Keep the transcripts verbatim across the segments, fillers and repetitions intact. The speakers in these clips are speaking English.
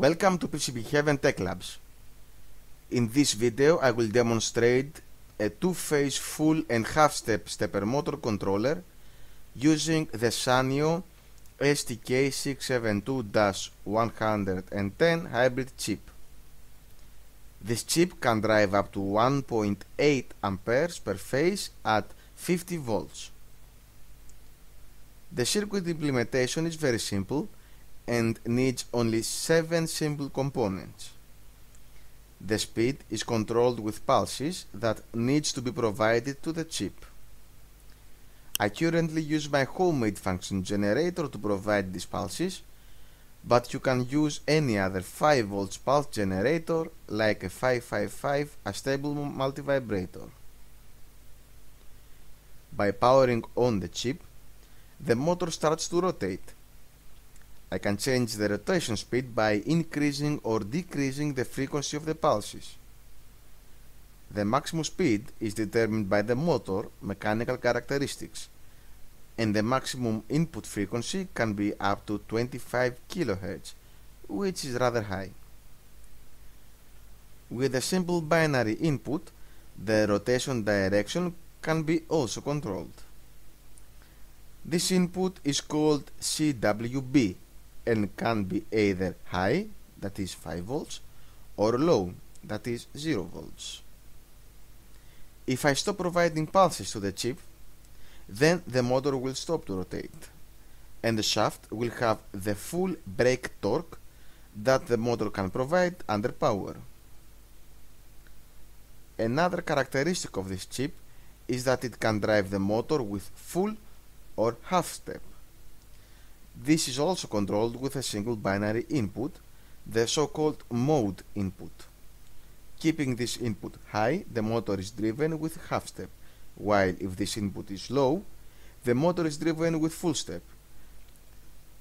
Welcome to P C B Heaven Tech Labs. In this video I will demonstrate a two-phase full and half-step stepper motor controller using the Sanyo S T K six seven two dash one ten hybrid chip. This chip can drive up to one point eight amperes per phase at fifty volts. The circuit implementation is very simple and needs only seven simple components. The speed is controlled with pulses that needs to be provided to the chip. I currently use my homemade function generator to provide these pulses, but you can use any other five volt pulse generator like a five five five, a stable multivibrator. By powering on the chip, the motor starts to rotate. I can change the rotation speed by increasing or decreasing the frequency of the pulses. The maximum speed is determined by the motor mechanical characteristics, and the maximum input frequency can be up to twenty-five kilohertz, which is rather high. With a simple binary input, the rotation direction can be also controlled. This input is called C W B and can be either high, that is five volts, or low, that is zero volts. If I stop providing pulses to the chip, then the motor will stop to rotate, and the shaft will have the full brake torque that the motor can provide under power. Another characteristic of this chip is that it can drive the motor with full or half step. This is also controlled with a single binary input, the so-called mode input. Keeping this input high, the motor is driven with half step, while if this input is low, the motor is driven with full step.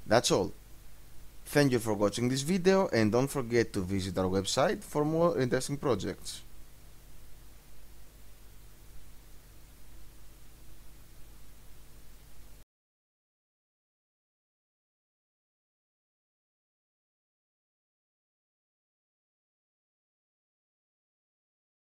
That's all. Thank you for watching this video, and don't forget to visit our website for more interesting projects.